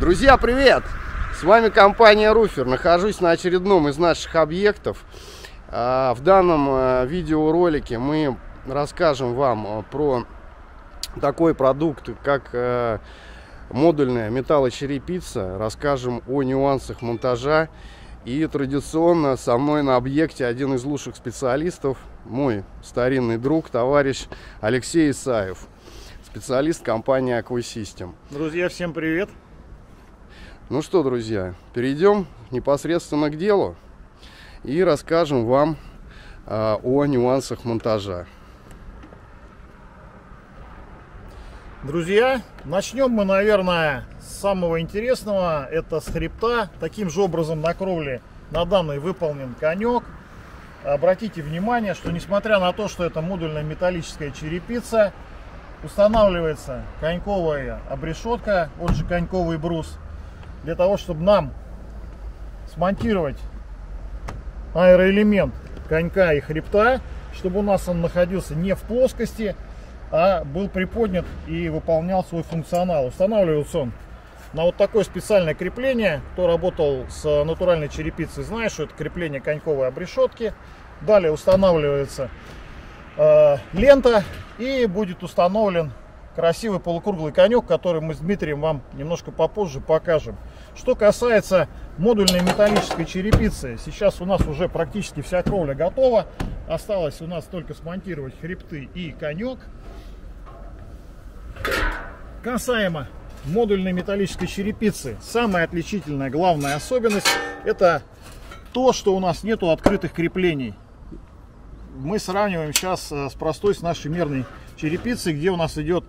Друзья, привет! С вами компания Roofer. Нахожусь на очередном из наших объектов. В данном видеоролике мы расскажем вам про такой продукт, как модульная металлочерепица. Расскажем о нюансах монтажа. И традиционно со мной на объекте один из лучших специалистов, мой старинный друг, товарищ Алексей Исаев, специалист компании Aquasystem. Друзья, всем привет! Ну что, друзья, перейдем непосредственно к делу и расскажем вам о нюансах монтажа. Друзья, начнем мы, наверное, с самого интересного. Это с хребта. Таким же образом на кровле на данной выполнен конек. Обратите внимание, что несмотря на то, что это модульная металлическая черепица, устанавливается коньковая обрешетка, он же коньковый брус, для того, чтобы нам смонтировать аэроэлемент конька и хребта, чтобы у нас он находился не в плоскости, а был приподнят и выполнял свой функционал. Устанавливался он на вот такое специальное крепление. Кто работал с натуральной черепицей, знает, что это крепление коньковой обрешетки. Далее устанавливается лента, и будет установлен красивый полукруглый конек, который мы с Дмитрием вам немножко попозже покажем. Что касается модульной металлической черепицы, сейчас у нас уже практически вся кровля готова. Осталось у нас только смонтировать хребты и конек. Касаемо модульной металлической черепицы, самая отличительная, главная особенность — это то, что у нас нету открытых креплений. Мы сравниваем сейчас с простой, с нашей мерной черепицей, где у нас идет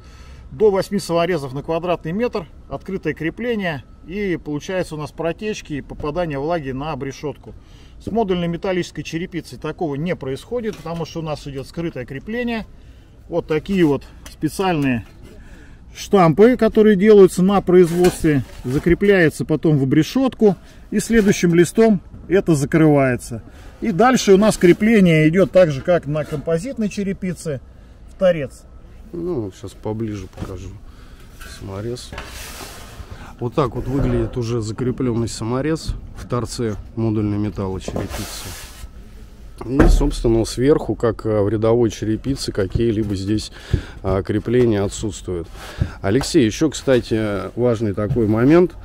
до 8 саморезов на квадратный метр, открытое крепление, и получается у нас протечки и попадание влаги на обрешетку. С модульной металлической черепицей такого не происходит, потому что у нас идет скрытое крепление. Вот такие вот специальные штампы, которые делаются на производстве, закрепляется потом в обрешетку, и следующим листом это закрывается. И дальше у нас крепление идет так же, как на композитной черепице, в торец. Ну, сейчас поближе покажу саморез. Вот так вот выглядит уже закрепленный саморез в торце модульной металлочерепицы. И, собственно, сверху, как в рядовой черепице, какие-либо здесь крепления отсутствуют. Алексей, еще, кстати, важный такой момент.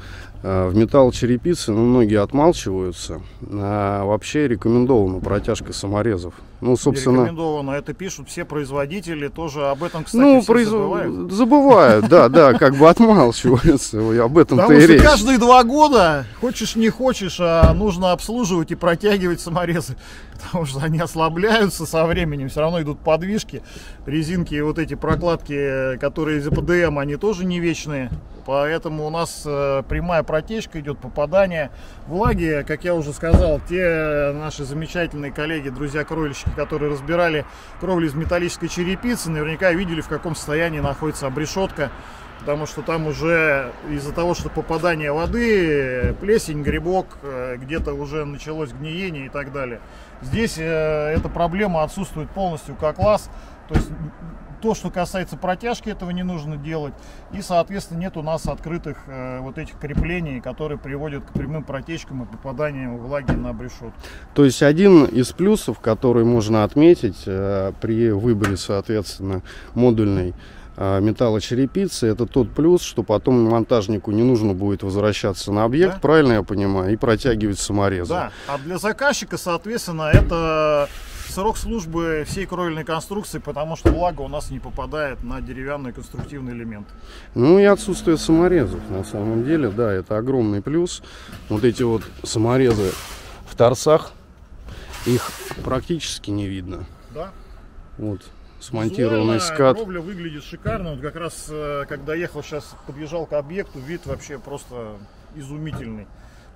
В металлочерепице, ну, многие отмалчиваются, вообще рекомендована протяжка саморезов. Ну, собственно, рекомендовано, это пишут все производители, тоже об этом, кстати, ну, забывают. Забывают, да, как бы отмалчиваются, об этом-то и речь. Каждые 2 года, хочешь не хочешь, нужно обслуживать и протягивать саморезы, потому что они ослабляются со временем, все равно идут подвижки, резинки и вот эти прокладки, которые из ПДМ, они тоже не вечные. Поэтому у нас прямая протечка идет, попадание влаги. Как я уже сказал, те наши замечательные коллеги, друзья-кровельщики, которые разбирали кровлю из металлической черепицы, наверняка видели, в каком состоянии находится обрешетка. Потому что там уже из-за того, что попадание воды, плесень, грибок, где-то уже началось гниение и так далее. Здесь эта проблема отсутствует полностью как класс. То есть то, что касается протяжки, этого не нужно делать. И, соответственно, нет у нас открытых вот этих креплений, которые приводят к прямым протечкам и попаданиям влаги на обрешетку. То есть один из плюсов, который можно отметить при выборе, соответственно, модульной металлочерепицы, это тот плюс, что потом монтажнику не нужно будет возвращаться на объект, да? Правильно я понимаю, и протягивать саморезы. Да, а для заказчика, соответственно, это срок службы всей кровельной конструкции, потому что влага у нас не попадает на деревянный конструктивный элемент. Ну и отсутствие саморезов, на самом деле, да, это огромный плюс. Вот эти вот саморезы в торцах, их практически не видно. Да. Вот смонтированный скат. Кровля выглядит шикарно. Вот как раз, когда ехал, сейчас подъезжал к объекту, вид вообще просто изумительный.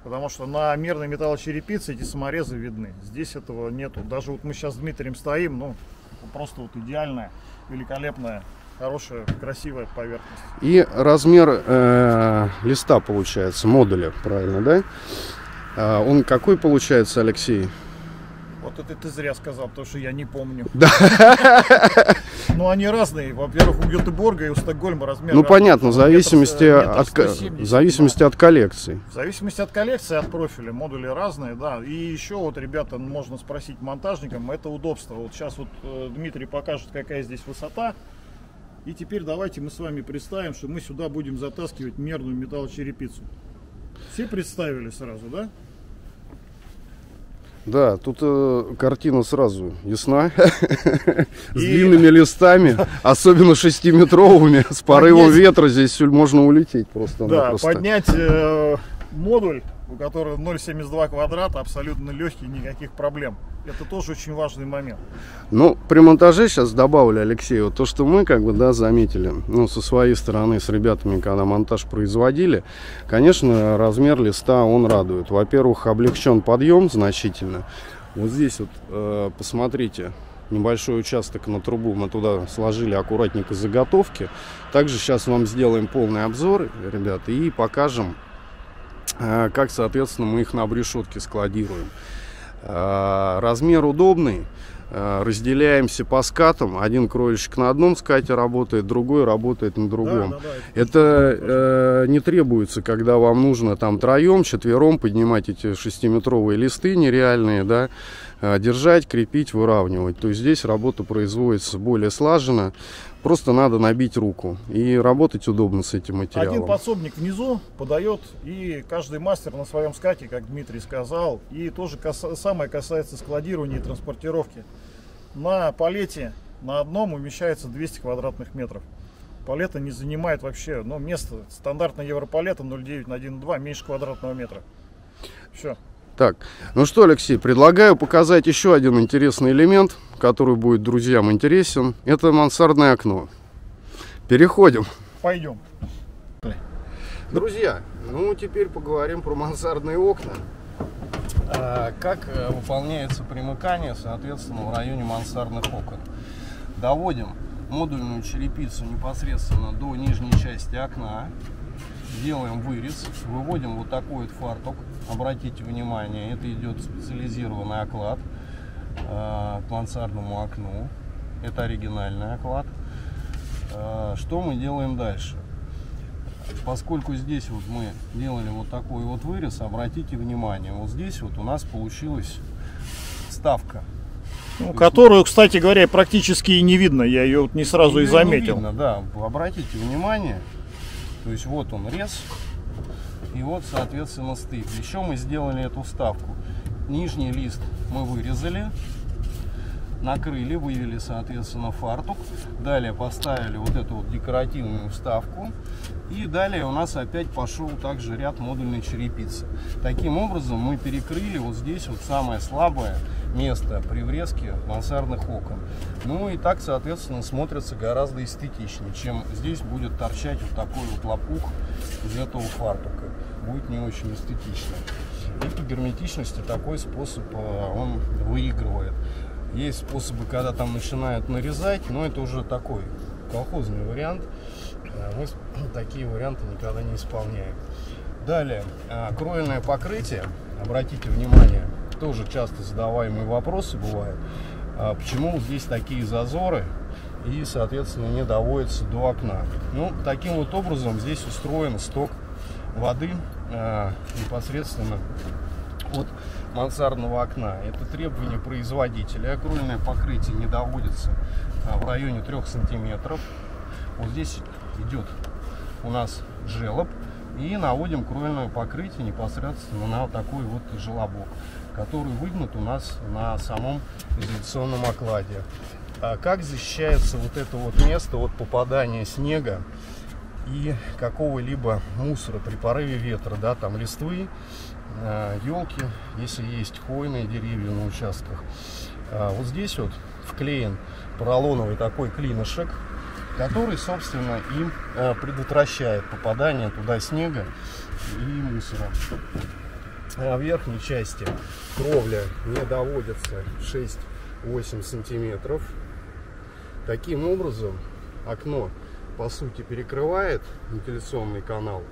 Потому что на мерной металлочерепице эти саморезы видны. Здесь этого нету. Даже вот мы сейчас с Дмитрием стоим, ну, просто вот идеальная, великолепная, хорошая, красивая поверхность. И размер листа, получается, модуля, правильно, да? Он какой получается, Алексей? Вот это ты зря сказал, потому что я не помню. Но они разные. Во-первых, у Гетеборга и у Стокгольма размер. Ну понятно, в зависимости от коллекции. В зависимости от коллекции, от профиля. Модули разные, да. И еще вот, ребята, можно спросить монтажникам, это удобство. Вот сейчас вот Дмитрий покажет, какая здесь высота. И теперь давайте мы с вами представим, что мы сюда будем затаскивать мерную металлочерепицу. Все представили сразу, да? Да, тут картина сразу ясна. С длинными листами, особенно 6-метровыми, с порывом ветра здесь можно улететь просто. Да, поднять модуль, у которого 0,72 квадрата, абсолютно легкий, никаких проблем. Это тоже очень важный момент. Ну, при монтаже сейчас добавлю, Алексей, вот то, что мы заметили, ну, со своей стороны, с ребятами, когда монтаж производили, конечно, размер листа, он радует. Во-первых, облегчен подъем значительно. Вот здесь вот, посмотрите, небольшой участок на трубу, мы туда сложили аккуратненько заготовки. Также сейчас вам сделаем полный обзор, ребята, и покажем, как, соответственно, мы их на обрешетке складируем. Размер удобный, разделяемся по скатам. Один кроечек на одном скате работает, другой работает на другом. Да. Это не требуется, когда вам нужно там троем, четвером поднимать эти 6-метровые листы нереальные, да, держать, крепить, выравнивать. То есть здесь работа производится более слаженно. Просто надо набить руку и работать удобно с этим материалом. Один подсобник внизу подает, и каждый мастер на своем скате, как Дмитрий сказал. И тоже самое касается складирования и транспортировки. На палете на одном умещается 200 квадратных метров. Палета не занимает вообще, ну, место. Стандартная европалета 0,9 на 1,2, меньше квадратного метра. Все. Так, ну что, Алексей, предлагаю показать еще один интересный элемент, который будет друзьям интересен. Это мансардное окно. Переходим. Пойдем. Друзья, ну теперь поговорим про мансардные окна. Как выполняется примыкание, соответственно, в районе мансардных окон. Доводим модульную черепицу непосредственно до нижней части окна. Делаем вырез, выводим вот такой вот фартук. Обратите внимание, это идет специализированный оклад к мансардному окну. Это оригинальный оклад. Что мы делаем дальше? Поскольку здесь вот мы делали вот такой вот вырез, обратите внимание, вот здесь вот у нас получилась ставка. Ну, которую, кстати говоря, практически и не видно. Я ее вот не сразу и заметил. Видно, да, обратите внимание. То есть вот он рез, и вот, соответственно, стык. Еще мы сделали эту вставку. Нижний лист мы вырезали, накрыли, вывели, соответственно, фартук. Далее поставили вот эту вот декоративную вставку. И далее у нас опять пошел также ряд модульной черепицы. Таким образом мы перекрыли вот здесь вот самое слабое место при врезке мансардных окон. Ну и так, соответственно, смотрится гораздо эстетичнее, чем здесь будет торчать вот такой вот лопух из этого фартука. Будет не очень эстетично. И по герметичности такой способ, он выигрывает. Есть способы, когда там начинают нарезать, но это уже такой колхозный вариант. Мы такие варианты никогда не исполняем. Далее, кровельное покрытие. Обратите внимание, тоже часто задаваемые вопросы бывают. Почему здесь такие зазоры и, соответственно, не доводится до окна? Ну, таким вот образом здесь устроен сток воды непосредственно от мансардного окна. Это требование производителя. Кровельное покрытие не доводится в районе 3 сантиметров. Вот здесь идет у нас желоб, и наводим кровельное покрытие непосредственно на такой вот желобок, который выгнут у нас на самом изоляционном окладе. А как защищается вот это вот место от попадания снега и какого-либо мусора при порыве ветра, да, там листвы, елки, если есть хвойные деревья на участках. Вот здесь вот вклеен поролоновый такой клинышек, который, собственно, им предотвращает попадание туда снега и мусора. В верхней части кровля не доводится 6-8 сантиметров. Таким образом, окно, по сути, перекрывает вентиляционный канал.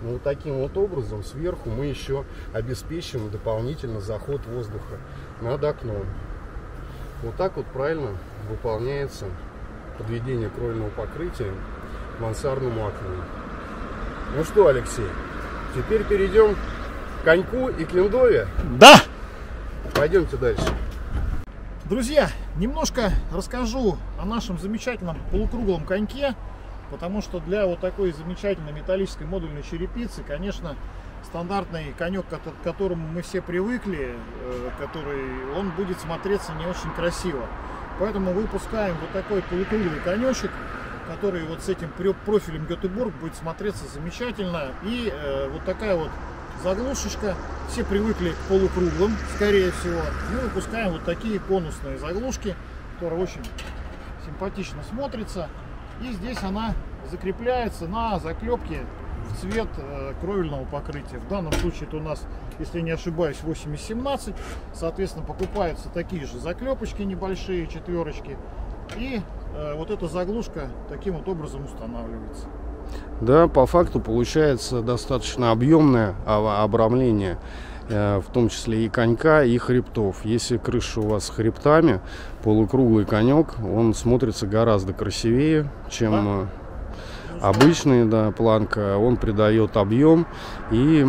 Но вот таким вот образом сверху мы еще обеспечим дополнительно заход воздуха над окном. Вот так вот правильно выполняется подведение кровельного покрытия к мансардному окну. Ну что, Алексей, теперь перейдем к коньку и к линдове. Да! Пойдемте дальше. Друзья, немножко расскажу о нашем замечательном полукруглом коньке, потому что для вот такой замечательной металлической модульной черепицы, конечно, стандартный конек, к которому мы все привыкли, который, он будет смотреться не очень красиво. Поэтому выпускаем вот такой полукруглый конечек, который вот с этим профилем Göteborg будет смотреться замечательно. И вот такая вот заглушечка. Все привыкли к полукруглым, скорее всего. Мы выпускаем вот такие конусные заглушки, которые очень симпатично смотрятся. И здесь она закрепляется на заклепке в цвет кровельного покрытия. В данном случае это у нас, если не ошибаюсь, 8017. Соответственно, покупаются такие же заклепочки небольшие, четверочки. И вот эта заглушка таким вот образом устанавливается. Да, по факту получается достаточно объемное обрамление, в том числе и конька, и хребтов. Если крыша у вас с хребтами, полукруглый конек, он смотрится гораздо красивее, чем обычный, да, планка. Он придает объем, и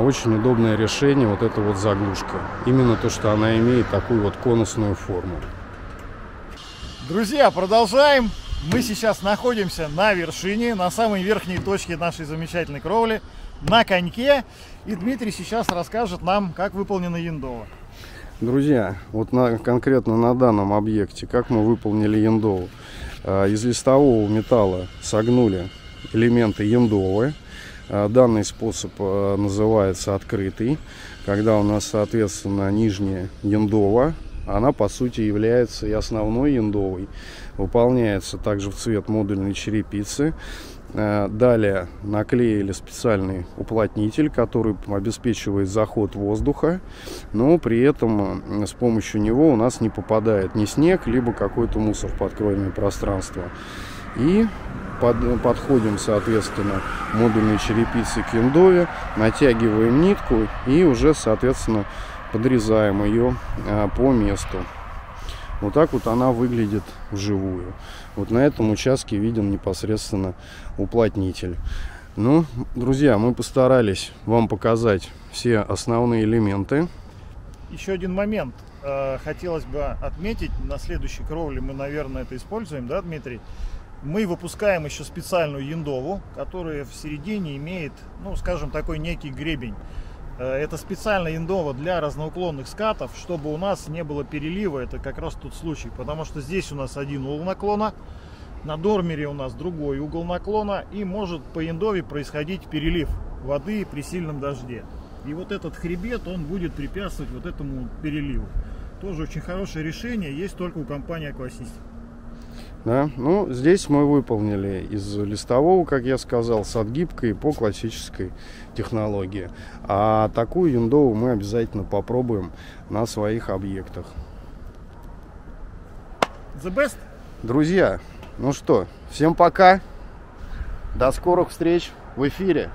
очень удобное решение вот эта вот заглушка. Именно то, что она имеет такую вот конусную форму. Друзья, продолжаем. Мы сейчас находимся на вершине, на самой верхней точке нашей замечательной кровли, на коньке. И Дмитрий сейчас расскажет нам, как выполнена яндола. Друзья, вот конкретно на данном объекте, как мы выполнили яндолу. Из листового металла согнули элементы яндолы. Данный способ называется открытый, когда у нас, соответственно, нижняя яндола. Она, по сути, является и основной яндовой. Выполняется также в цвет модульной черепицы. Далее наклеили специальный уплотнитель, который обеспечивает заход воздуха. Но при этом с помощью него у нас не попадает ни снег, либо какой-то мусор в подкровельное пространство. И подходим, соответственно, модульной черепицы к яндове, натягиваем нитку и уже, соответственно, подрезаем ее по месту. Вот так вот она выглядит вживую. Вот на этом участке виден непосредственно уплотнитель. Ну, друзья, мы постарались вам показать все основные элементы. Еще один момент хотелось бы отметить. На следующей кровле мы, наверное, это используем, да, Дмитрий? Мы выпускаем еще специальную яндову, которая в середине имеет, ну, скажем, такой некий гребень. Это специальная яндова для разноуклонных скатов, чтобы у нас не было перелива. Это как раз тот случай, потому что здесь у нас один угол наклона, на дормере у нас другой угол наклона, и может по яндове происходить перелив воды при сильном дожде. И вот этот хребет, он будет препятствовать вот этому переливу. Тоже очень хорошее решение, есть только у компании Aquasystem. Да, ну, здесь мы выполнили из листового, как я сказал, с отгибкой по классической технологии. А такую яндову мы обязательно попробуем на своих объектах. The best! Друзья, ну что, всем пока! До скорых встреч в эфире!